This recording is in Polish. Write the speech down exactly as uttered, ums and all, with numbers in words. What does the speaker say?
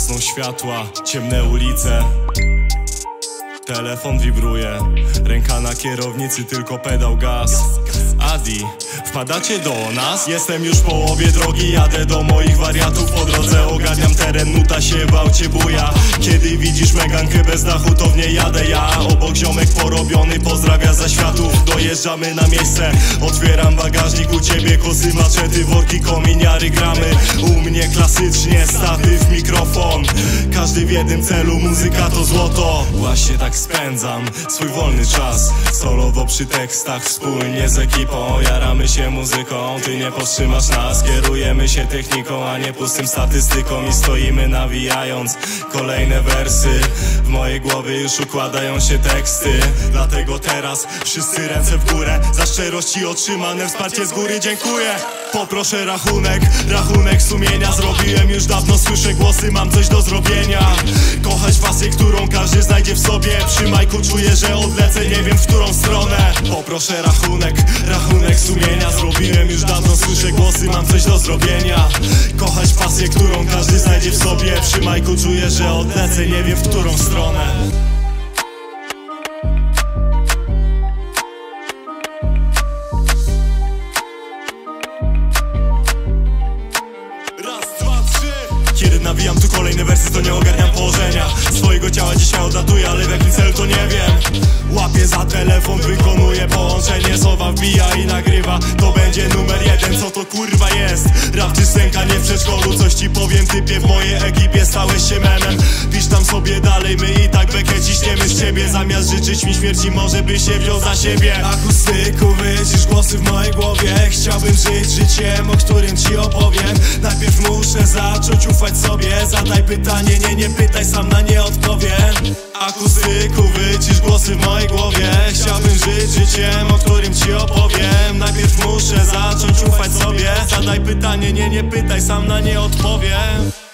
gasną światła, ciemne ulice. Telefon wibruje, ręka na kierownicy, tylko pedał gaz. Adi, wpadacie do nas? Jestem już w połowie drogi, jadę do moich wariatów. Po drodze ogarniam teren, nuta się w aucie buja. Kiedy widzisz Megankę bez dachu, to w niej jadę ja. Obok ziomek porobiony, pozdrawia za światów. Dojeżdżamy na miejsce, otwieram bagażnik. U ciebie kosy, maczety, worki, kominiary, gramy. U mnie klasycznie, statyw, mikrofon. Każdy w jednym celu, muzyka to złoto. Właśnie tak spędzam swój wolny czas, solowo przy tekstach, wspólnie z ekipą. Jaramy się muzyką, ty nie powstrzymasz nas. Kierujemy się techniką, a nie pustym statystyką. I stoimy nawijając kolejne wersy. W mojej głowie już układają się teksty. Dlatego teraz wszyscy ręce w górę. Za szczerość i otrzymane wsparcie z góry dziękuję. Poproszę rachunek, rachunek sumienia. Zrobiłem już dawno, słyszę głosy, mam coś do zrobienia. Kochać fasję, którą każdy znajdzie w sobie. Przy majku czuję, że odlecę, nie wiem w którą stronę. Poproszę rachunek, rachunek sumienia. Zrobiłem już dawno, słyszę głosy, mam coś do zrobienia. Kochać fasję, którą każdy znajdzie w sobie. Przy majku czuję, że odlecę, nie wiem w którą stronę. Kiedy nawijam tu kolejne wersy, to nie ogarniam położenia swojego ciała, dzisiaj odlatuję, ale w jakim celu to nie wiem. Łapię za telefon, wykonuję połączenie, sowa wbija i nagrywa. To będzie numer jeden, co to kurwa jest? Rap czy scenka, nie w przedszkolu, coś ci powiem typie. W mojej ekipie stałeś się memem, pisz tam sobie dalej, my i tak bekę ciśniemy z ciebie. Zamiast życzyć mi śmierci, może by się wziął za siebie. Akustyku, wycisz głosy w mojej głowie. Chciałbym żyć życiem, o którym ci opowiem. Najpierw muszę zacząć ufać sobie, zadaj pytanie, nie, nie pytaj, sam na nie odpowiem. Akustyku, wycisz głosy w mojej głowie. Chciałbym żyć życiem, o którym ci opowiem. Najpierw muszę zacząć ufać sobie, zadaj pytanie, nie, nie pytaj, sam na nie odpowiem.